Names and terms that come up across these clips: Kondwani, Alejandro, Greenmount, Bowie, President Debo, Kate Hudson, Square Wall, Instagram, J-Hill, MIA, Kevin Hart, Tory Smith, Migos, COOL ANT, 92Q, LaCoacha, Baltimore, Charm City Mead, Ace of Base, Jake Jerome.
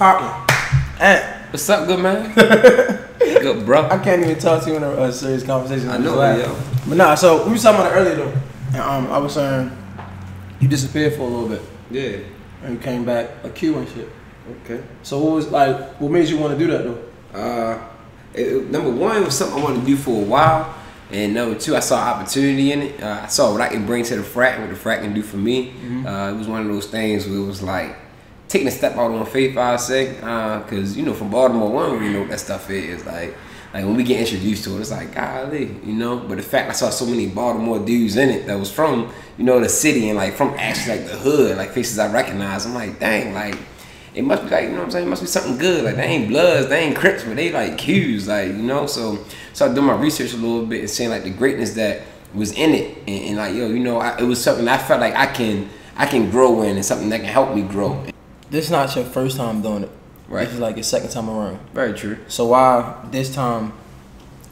Poppin'. Hey. What's up, good man? Good bro. I can't even talk to you in a serious conversation. I know, yo. But nah, so we were talking about it earlier though. And I was saying you disappeared for a little bit. Yeah. And you came back a Q and shit. Okay. So what was like? What made you want to do that though? Number one, it was something I wanted to do for a while, and number two, I saw opportunity in it. I saw what I could bring to the frat, and what the frat can do for me. Mm-hmm. It was one of those things where it was like taking a step out on faith, I say, because you know from Baltimore, we don't really know what that stuff is. Like when we get introduced to it, it's like golly, you know. But the fact I saw so many Baltimore dudes in it that was from you know the city and like from actually like the hood, like faces I recognize. I'm like dang, like. It must be like, you know what I'm saying, it must be something good. Like they ain't Bloods, they ain't Crips, but they like Q's, like, you know? So I did my research a little bit and seeing like the greatness that was in it. And like, yo, you know, it was something I felt like I can grow in and something that can help me grow. This is not your first time doing it. Right. This is like your second time around. Very true. So why this time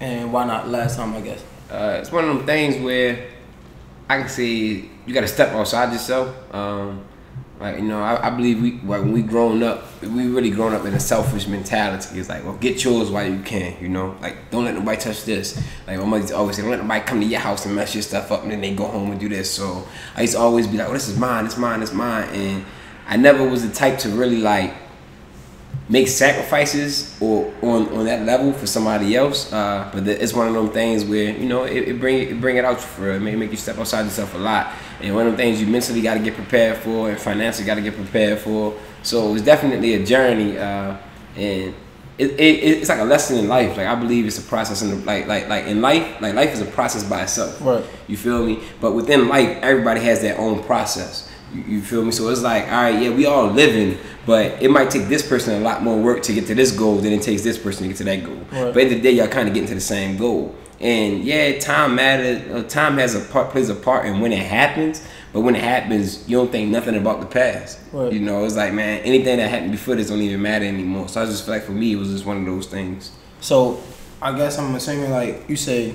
and why not last time, I guess? It's one of them things where I can see you gotta step outside yourself. Like, you know, I believe when we grown up, we really grown up in a selfish mentality. It's like, well, get yours while you can, you know? Like, don't let nobody touch this. Like, my mother used to always say, don't let nobody come to your house and mess your stuff up, and then they go home and do this. So I used to always be like, oh, this is mine, it's mine, it's mine. And I never was the type to really, like, make sacrifices or on that level for somebody else. But it's one of them things where, you know, it bring it out for it. Make you step outside yourself a lot. And one of the things you mentally got to get prepared for and financially got to get prepared for. So it's definitely a journey, and it's like a lesson in life. Like I believe it's a process in the, like in life. Like life is a process by itself. Right. You feel me? But within life, everybody has their own process. You feel me? So it's like, all right, yeah, we all living, but it might take this person a lot more work to get to this goal than it takes this person to get to that goal. Right. But at the end of the day, y'all kind of getting to the same goal. And yeah, time matters. Time has a part, plays a part in when it happens. But when it happens, you don't think nothing about the past. Right. You know, it's like man, anything that happened before this don't even matter anymore. So I just feel like for me, it was just one of those things. So I guess I'm assuming like you say,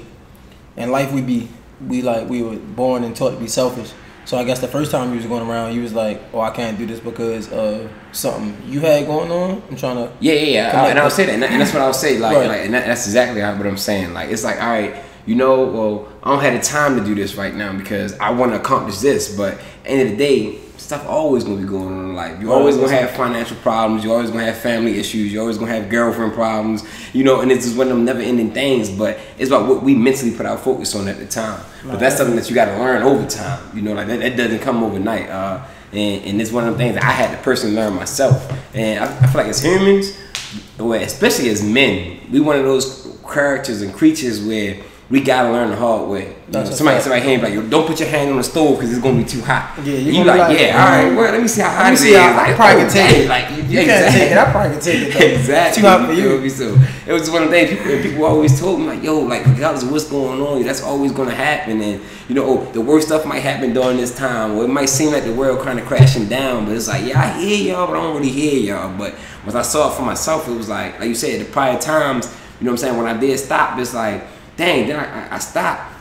in life we were born and taught to be selfish. So I guess the first time you was going around, you was like, oh, I can't do this because of something you had going on. I'm trying to... Yeah. And I would say that. And that's what I would say. Like, right. That's exactly what I'm saying. Like, it's like, all right, you know, well, I don't have the time to do this right now because I want to accomplish this. But at the end of the day, stuff always going to be going on in life. You're always going to have financial problems. You're always going to have family issues. You're always going to have girlfriend problems. You know, and it's just one of them never-ending things. But it's about what we mentally put our focus on at the time. But that's something that you got to learn over time. You know, like that doesn't come overnight. And it's one of them things that I had to personally learn myself. And I feel like as humans, especially as men, we one of those characters and creatures where... we gotta learn the hard way. Somebody hand like, yo, don't put your hand on the stove because it's gonna be too hot. Yeah, you like yeah, all right, well, let me see how hot it is. I probably can take it. Like you can't take it. I probably can take it. Exactly. Too hot for you. So it was one of the things people always told me, like, yo, like regardless of what's going on, that's always gonna happen. And you know, oh, the worst stuff might happen during this time. Or it might seem like the world kind of crashing down, but it's like, yeah, I hear y'all, but I don't really hear y'all. But once I saw it for myself, it was like you said, the prior times. You know what I'm saying? When I did stop, it's like. Dang, then I stopped,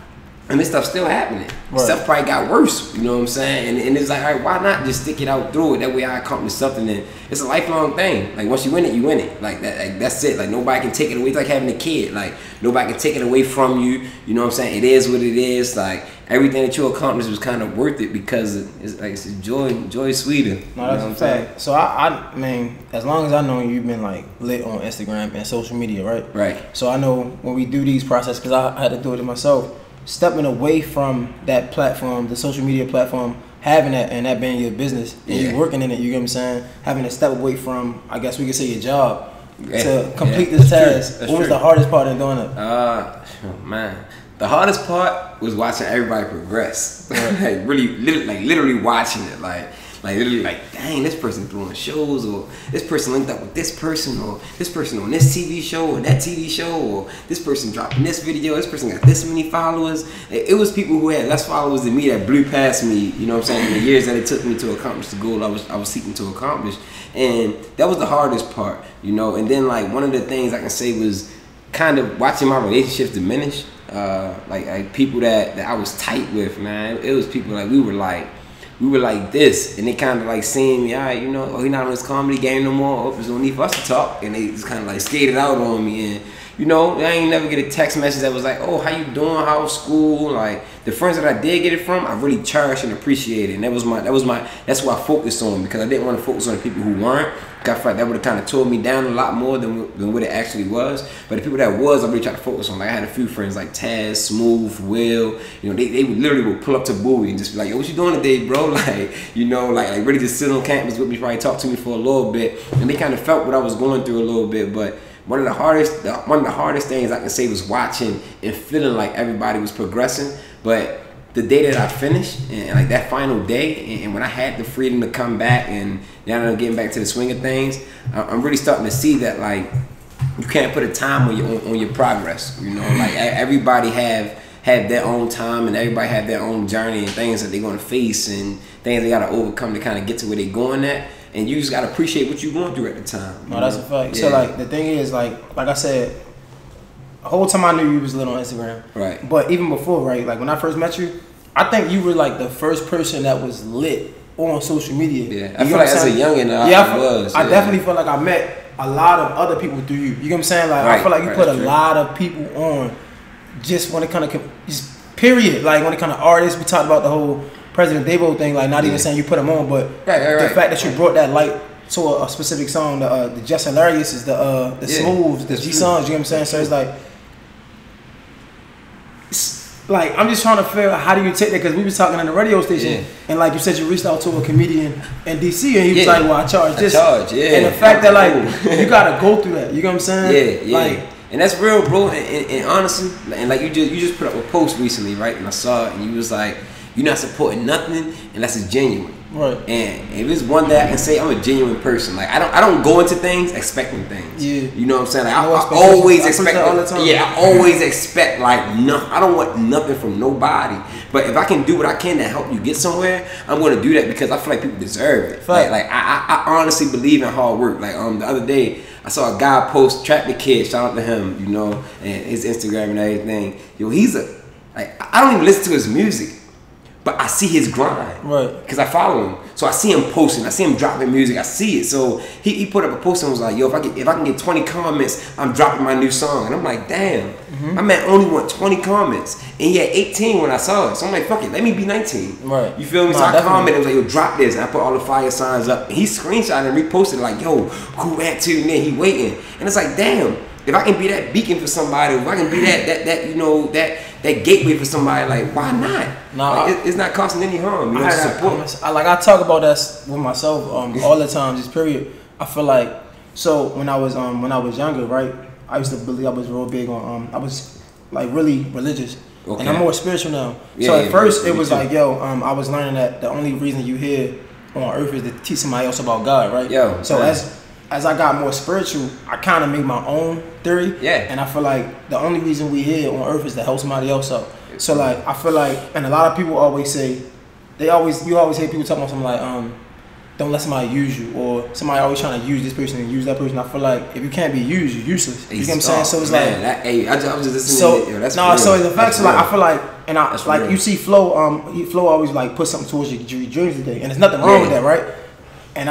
and this stuff's still happening. Right. Stuff probably got worse, you know what I'm saying? And it's like, all right, why not just stick it out through it? That way I accomplish something. And it's a lifelong thing. Like, once you win it, you win it. Like, that's it. Like, nobody can take it away. It's like having a kid. Like, nobody can take it away from you. You know what I'm saying? It is what it is. Like, everything that you accomplished was kind of worth it because it's like, it's joy sweeter. No, that's you know what I'm saying? So, I mean, as long as I know you've been, like, lit on Instagram and social media, right? Right. So, I know when we do these processes, because I had to do it myself, stepping away from that platform, the social media platform, having that and that being your business, and you working in it, you get what I'm saying? Having to step away from, I guess we could say your job, to complete this task. What was the hardest part in doing it? Man. The hardest part was watching everybody progress. Right. Like really, literally watching it. Like literally like, dang, this person throwing shows or this person linked up with this person or this person on this TV show or that TV show or this person dropping this video, this person got this many followers. It was people who had less followers than me that blew past me, you know what I'm saying, in the years that it took me to accomplish the goal I was seeking to accomplish. And that was the hardest part, you know. And then like one of the things I can say was kind of watching my relationships diminish. Like people that I was tight with, man. It was people like we were like we were like this, and they kind of like seeing me, all right, you know, oh, he's not on his comedy game no more, oh, there's no need for us to talk, and they just kind of like skated out on me, and you know, I ain't never get a text message that was like, oh, how you doing, how's school, like, the friends that I did get it from, I really cherished and appreciated, and that's what I focused on, because I didn't want to focus on the people who weren't, I felt like that would have kind of tore me down a lot more than what it actually was. But the people that was, I really tried to focus on. Like I had a few friends like Taz, Smooth, Will. You know, they literally would pull up to Bowie and just be like, "Yo, what you doing today, bro?" Like, you know, like really just sit on campus with me, probably talk to me for a little bit. And they kind of felt what I was going through a little bit. But one of the hardest things I can say was watching and feeling like everybody was progressing, but the day that I finished, and like that final day, and when I had the freedom to come back, and now I'm getting back to the swing of things, I'm really starting to see that like you can't put a time on your progress. You know, like everybody have their own time, and everybody have their own journey and things that they're gonna face and things they gotta overcome to kind of get to where they're going at. And you just gotta appreciate what you're going through at the time. No, that's a fact. Yeah. So like the thing is, like I said, the whole time I knew you was lit on Instagram. Right. But even before, right, like when I first met you, I think you were like the first person that was lit on social media. Yeah, I feel like as a youngin', I was. I definitely feel like I met a lot of other people through you. You know what I'm saying? Like I feel like you put a lot of people on just when it kind of, just period. Like when it kind of artists, we talked about the whole President Debo thing, like not even saying you put them on, but the fact that you brought that light to a specific song, the Just Hilarious is the Smooths, the G-Songs, you know what I'm saying? So it's like, I'm just trying to figure out how do you take that, because we was talking on the radio station, and like you said, you reached out to a comedian in D.C. and he was like, well, I charge this. And the fact that like, you got to go through that, you know what I'm saying? Yeah, yeah. Like, and that's real, bro, and honestly, and like you just put up a post recently, right, and I saw it, and you was like, you're not supporting nothing unless it's genuine. Right. And if it's one that I can say I'm a genuine person, like I don't go into things expecting things. Yeah. You know what I'm saying? Like, I always expect all the time. Yeah, I always expect like nothing. I don't want nothing from nobody. But if I can do what I can to help you get somewhere, I'm gonna do that because I feel like people deserve it. Fact. Like I honestly believe in hard work. Like the other day I saw a guy post Trap the Kid, shout out to him, you know, and his Instagram and everything. Yo, I don't even listen to his music, but I see his grind, right? Because I follow him, so I see him posting, I see him dropping music, I see it. So he put up a post and was like, "Yo, if I can get 20 comments, I'm dropping my new song." And I'm like, "Damn, my man only want 20 comments," and he had 18 when I saw it. So I'm like, "Fuck it, let me be 19." Right? You feel me? So I commented, was like, "Yo, drop this," and I put all the fire signs up. And he screenshotted and reposted like, "Yo, who at to?" And then he waiting, and it's like, "Damn, if I can be that beacon for somebody, if I can be that you know that gateway for somebody, like why not? Nah, like, it's not costing any harm. You know, support. I talk about that with myself all the time. Just period. I feel like so when I was younger, right? I used to believe I was real big on I was like really religious, and I'm more spiritual now. Yeah, so at first it was like yo, I was learning that the only reason you here on earth is to teach somebody else about God, right? Yo, so as I got more spiritual, I kind of made my own theory. Yeah. And I feel like the only reason we here on earth is to help somebody else out. So like, I feel like, and a lot of people always say, you always hear people talking about something like, don't let somebody use you, or somebody always trying to use this person and use that person. I feel like if you can't be used, you're useless. You know what I'm saying? So it's I feel like, and you see Flo, Flo always like put something towards your dreams today, and there's nothing wrong with that, right? And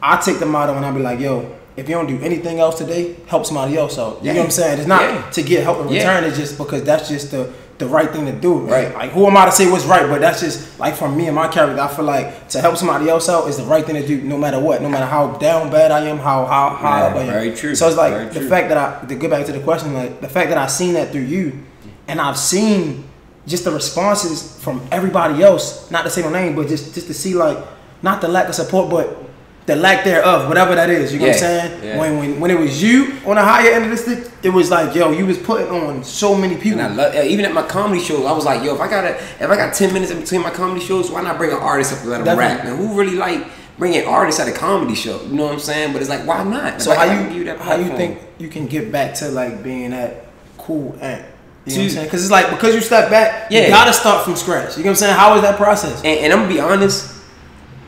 I take the motto and I be like, yo, if you don't do anything else today, help somebody else out. You know what I'm saying? It's not to get help in return. It's just because that's just the right thing to do. Right? Like, who am I to say what's right? But that's just, like, from me and my character, I feel like to help somebody else out is the right thing to do no matter what, no matter how down bad I am, how high up I am. Very true. So it's like fact that to get back to the question, like, the fact that I've seen that through you and I've seen just the responses from everybody else, not to say my name, but just to see, like, not the lack of support, but the lack thereof, whatever that is, you know what I'm saying? Yeah. When it was you on the higher end of this thing, it was like, yo, you was putting on so many people. And I love, even at my comedy shows, I was like, yo, if I got 10 minutes in between my comedy shows, why not bring an artist up and let them rap? And who really like bringing artists at a comedy show? You know what I'm saying? But it's like, why not? So how you think you can get back to like being that cool aunt? You know what I'm saying? Because it's like because you step back, you gotta start from scratch. You know what I'm saying? How is that process? And I'm gonna be honest.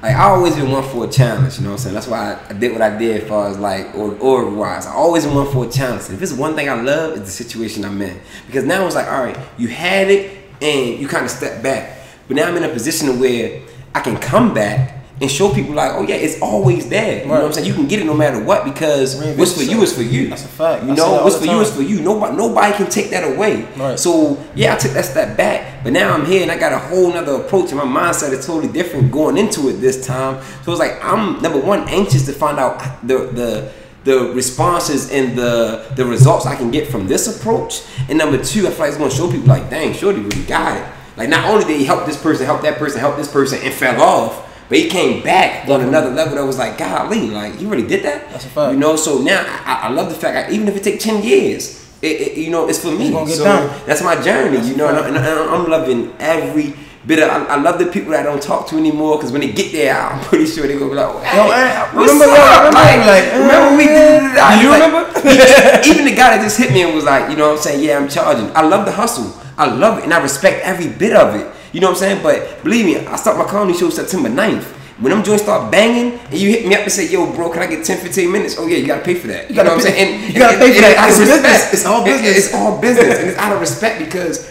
Like, I've always been one for a challenge, you know what I'm saying? That's why I did what I did as far as, like, or-wise. I always been one for a challenge. And if it's one thing I love, it's the situation I'm in. Because now it's like, all right, you had it, and you kind of step back. But now I'm in a position where I can come back and show people like, oh yeah, it's always there. You know what I'm saying? You can get it no matter what, because what's for you is for you. That's a fact. You know, what's for you is for you. Nobody can take that away. Right. So yeah, I took that step back, but now I'm here and I got a whole nother approach and my mindset is totally different going into it this time. So it's like, I'm number one, anxious to find out the responses and the results I can get from this approach. And number two, I feel like it's gonna show people like, dang, Shorty really got it. Like, not only did he help this person, help that person, help this person and fell off, but he came back on another level that was like, golly, like, he really did that? That's a fact. You know, so now I love the fact that even if it takes 10 years, you know, it's for me. So that's my journey, you know, and I'm loving every bit of, I love the people that I don't talk to anymore, because when they get there, I'm pretty sure they're going to be like, hey, remember we did that? You remember? Even the guy that just hit me and was like, you know what I'm saying, yeah, I'm charging. I love the hustle. I love it, and I respect every bit of it. You know what I'm saying? But believe me, I start my comedy show September 9th. When them joints start banging, and you hit me up and say, yo, bro, can I get 10, 15 minutes? Oh, yeah, you got to pay for that. You know what I'm saying? And you got to pay for that. It's business. It's all business. It's all business. And it's out of respect, because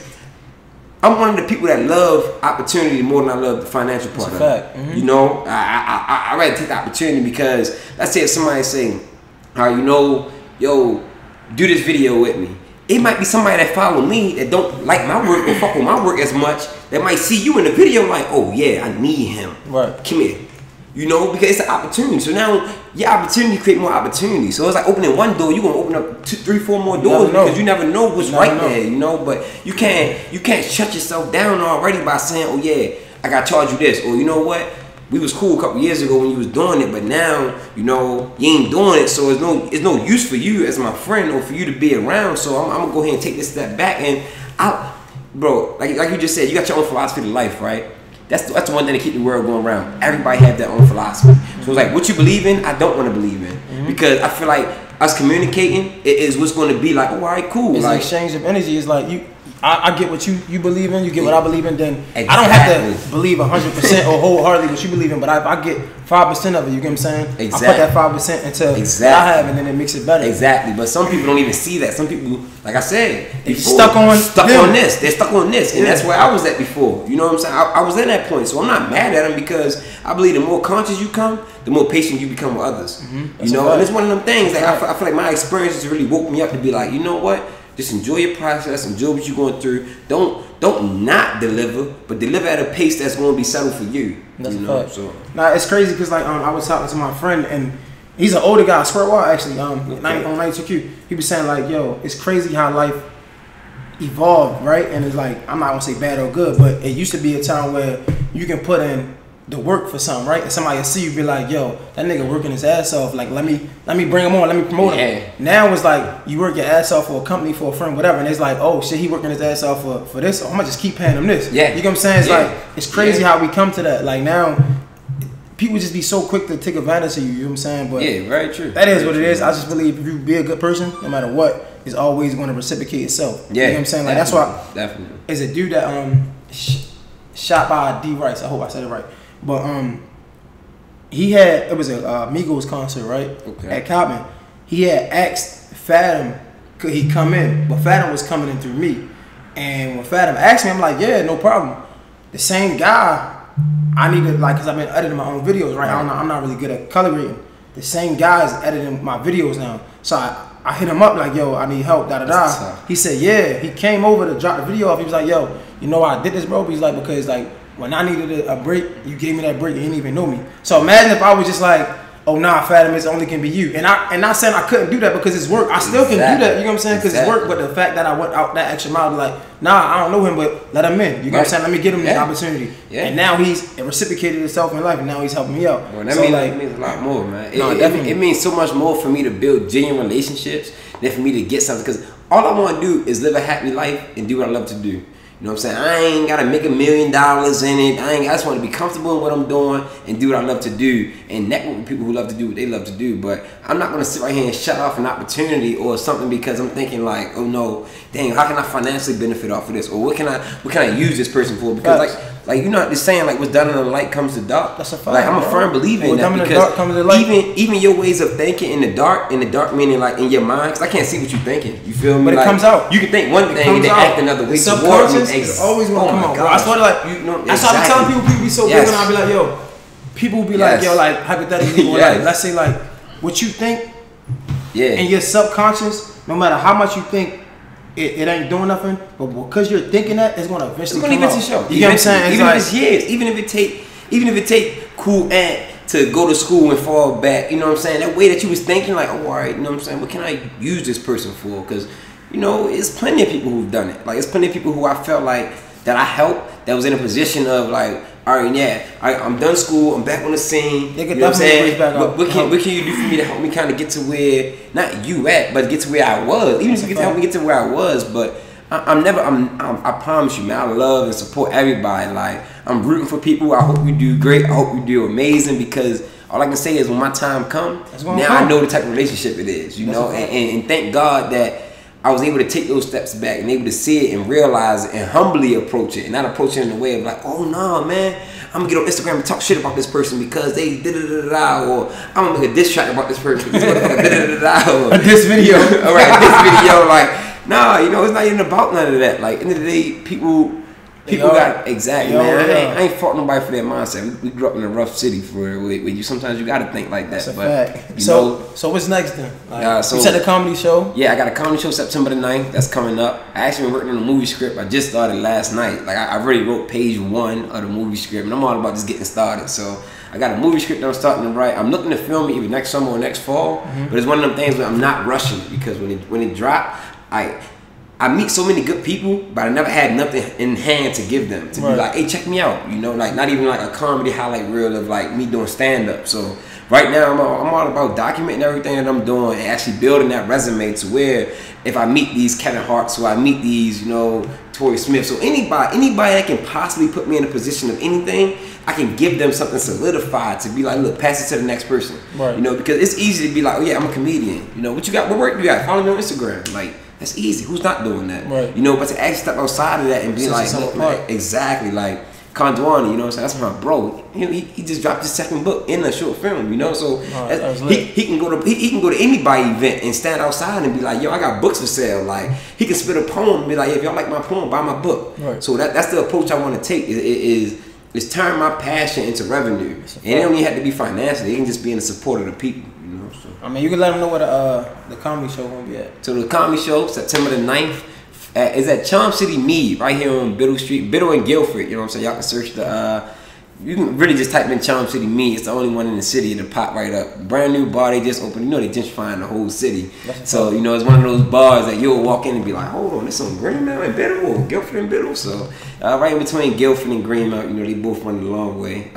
I'm one of the people that love opportunity more than I love the financial part of it. Mm-hmm. You know? I rather take the opportunity, because let's say if somebody's saying, all right, you know, yo, do this video with me. It might be somebody that follow me that don't like my work or fuck with my work as much, that might see you in the video like, oh yeah, I need him. Right. Come here. You know, because it's an opportunity. So now your opportunity creates more opportunities. So it's like opening one door, you're gonna open up 2, 3, 4 more doors, because you never know what's right there, you know. But you can't shut yourself down already by saying, oh yeah, I gotta charge you this, or you know what? We was cool a couple years ago when you was doing it, but now, you know, you ain't doing it, so it's no use for you as my friend or for you to be around. So I'm gonna go ahead and take this step back, and bro, like you just said, you got your own philosophy to life, right? That's the one thing that keep the world going around. Everybody have their own philosophy. So it's like, what you believe in, I don't want to believe in, because I feel like us communicating is what's going to be like, oh, all right, cool. It's like, an exchange of energy. It's like I get what you believe in, you get what I believe in, then exactly. I don't have to believe 100% or wholeheartedly what you believe in, but if I get 5% of it, you get what I'm saying? Exactly. I put that 5% into what I have, and then it makes it better. Exactly, but some people don't even see that. Some people, like I said, they're stuck on this. They're stuck on this, and that's where I was at before. You know what I'm saying? I was at that point, so I'm not mad at them, because I believe the more conscious you come, the more patient you become with others. You know, and it's one of them things that I feel like my experiences really woke me up to be like, you know what? Just enjoy your process, enjoy what you're going through. Don't not deliver, but deliver at a pace that's going to be settled for you. That's you know? So. Nah, it's crazy, because like I was talking to my friend, and he's an older guy, Square Wall actually, on 92Q. He was saying like, yo, it's crazy how life evolved, right? And it's like, I'm not going to say bad or good, but it used to be a time where you can put in the work for something, right? And somebody will see you, be like, yo, that nigga working his ass off, like let me bring him on, let me promote him. Now it's like you work your ass off for a company, for a friend, whatever, and it's like, oh shit, he working his ass off for this, I'm gonna just keep paying him this. You know what I'm saying? It's like, it's crazy how we come to that. Like now people just be so quick to take advantage of you, you know what I'm saying? But yeah, very true. That is what it is. I just believe if you be a good person, no matter what, it's always gonna reciprocate itself. You know what I'm saying? Like that's why definitely. It's a dude that shot by D Rice, I hope I said it right. But he had, it was a Migos concert, right? At Cobham. He had asked Fathom, could he come in? But Fathom was coming in through me. And when Fathom asked me, I'm like, yeah, no problem. The same guy, I needed, like, because I've been editing my own videos, right? I'm not really good at colorating. The same guy is editing my videos now. So I hit him up like, yo, I need help, da-da-da. He said, yeah. He came over to drop the video off. He was like, yo, you know why I did this, bro? He's like, because, like, when I needed a break, you gave me that break. You didn't even know me. So imagine if I was just like, "Oh nah, Fathom, it's only can be you." And I'm not saying I couldn't do that because it's work. I still can do that. You know what I'm saying? Because it's work. But the fact that I went out that extra mile, like, nah, I don't know him, but let him in. You know what I'm saying? Let me get him the opportunity. And now it reciprocated itself in life, and now he's helping me out. Well, that means a lot more, man. It means so much more for me to build genuine relationships than for me to get something. Because all I want to do is live a happy life and do what I love to do. You know what I'm saying? I ain't got to make $1 million in it. I just want to be comfortable in what I'm doing and do what I love to do and network with people who love to do what they love to do. But I'm not going to sit right here and shut off an opportunity or something because I'm thinking like, oh no, dang, how can I financially benefit off of this? Or what can I use this person for? Because like Like, you're not just saying like what's done in the light comes to dark. That's a fact. Like, I'm a firm believer in that, because even your ways of thinking in the dark meaning like in your mind, because I can't see what you're thinking. You feel me? But it comes out. You can think one thing and then act another way. Subconscious is always gonna come out. I swear to like, you know, that's why I be telling people, people be so good when I be like, yo, people be like, yo, like hypothetically, like let's say like what you think, and your subconscious, no matter how much you think. It ain't doing nothing, but because you're thinking that, it's gonna eventually show. You know what I'm saying? Even if it's years, even if it take cool aunt to go to school and fall back, you know what I'm saying? That way that you was thinking, like, oh, all right, you know what I'm saying? What can I use this person for? Because, you know, it's plenty of people who've done it. Like, it's plenty of people who I felt like that I helped, that was in a position of like, all right, yeah, I'm done school, I'm back on the scene. You know what I'm saying? What can you do for me to help me kind of get to where, not you at, but get to where I was. Even if you can help me get to where I was, but I promise you, man, I love and support everybody. Like, I'm rooting for people. I hope you do great. I hope you do amazing, because all I can say is when my time comes, now I know the type of relationship it is, you know? And thank God that I was able to take those steps back and able to see it and realize it and humbly approach it, and not approach it in a way of like, oh no, man, I'm gonna get on Instagram and talk shit about this person because they da da da da, or I'm gonna make a diss track about this person because this video, all right, this video, like, nah, you know, it's not even about none of that. Like, end of the day, people got exactly, man. I ain't fault nobody for that mindset. We grew up in a rough city for where you sometimes you gotta think like that. That's a fact. You know, so what's next then? Like, you said a comedy show. Yeah, I got a comedy show September the 9th. That's coming up. I actually been working on a movie script. I just started last night. Like, I already wrote page 1 of the movie script, and I'm all about just getting started. So I got a movie script that I'm starting to write. I'm looking to film it either next summer or next fall. But it's one of them things where I'm not rushing, because when it drops, I meet so many good people, but I never had nothing in hand to give them. To be like, hey, check me out. You know, like, not even like a comedy highlight reel of like me doing stand-up. So right now, I'm all about documenting everything that I'm doing and actually building that resume to where if I meet these Kevin Harts, or I meet these, you know, Tory Smiths, or anybody that can possibly put me in a position of anything, I can give them something solidified to be like, look, pass it to the next person. You know, because it's easy to be like, oh yeah, I'm a comedian. You know, what you got? What work you got? Follow me on Instagram. Like, that's easy. Who's not doing that? You know, but to actually step outside of that and be like exactly, like Kondwani, you know what I'm saying? That's my bro. He just dropped his second book in a short film, you know? So he can go to anybody event and stand outside and be like, yo, I got books for sale. Like, he can spit a poem and be like, if y'all like my poem, buy my book. So that's the approach I want to take. It's turn my passion into revenue. And it don't even have to be financially. It can just be in the support of the people. I mean, you can let them know where the comedy show gonna be at. So the comedy show September the 9th is at Charm City Mead, right here on Biddle Street, Biddle and Guilford. You know what I'm saying? Y'all can search the. You can really just type in Charm City Mead. It's the only one in the city to pop right up. Brand new bar they just opened. You know, they gentrifying the whole city. So you know, it's one of those bars that you'll walk in and be like, hold on, this on Greenmount and Biddle, Guilford and Biddle. So right in between Guilford and Greenmount, you know, they both run the long way.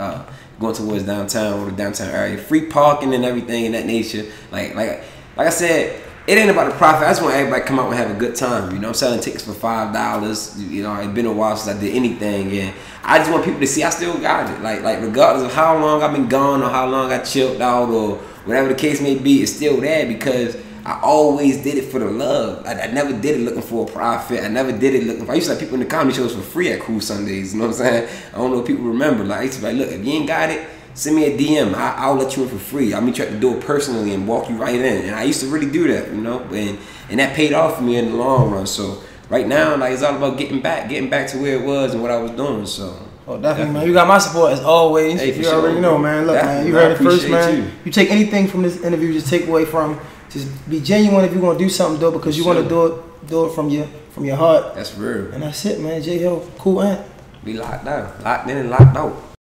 Going towards downtown or the downtown area, free parking and everything in that nature. Like I said, it ain't about the profit. I just want everybody to come out and have a good time. You know, I'm selling tickets for $5. You know, it's been a while since I did anything, and I just want people to see I still got it. Like regardless of how long I've been gone or how long I chilled out or whatever the case may be, it's still there because I always did it for the love. I never did it looking for a profit. I never did it looking for, I used to have people in the comedy shows for free at Cool Sundays. You know what I'm saying? I don't know if people remember. Like, I used to be like, look, if you ain't got it, send me a DM. I'll let you in for free. I'll meet you at the door personally and walk you right in. And I used to really do that, you know? And that paid off for me in the long run. So right now, like, it's all about getting back to where it was and what I was doing, so. Oh, definitely, man. You got my support as always. Hey, you already know, man. Look, man, you heard it first, man. You take anything from this interview, just take away from, just be genuine if you want to do something, though, because you want to do it from your heart. That's real. And that's it, man. J-Hill, cool, man. Be locked down. Locked in and locked out.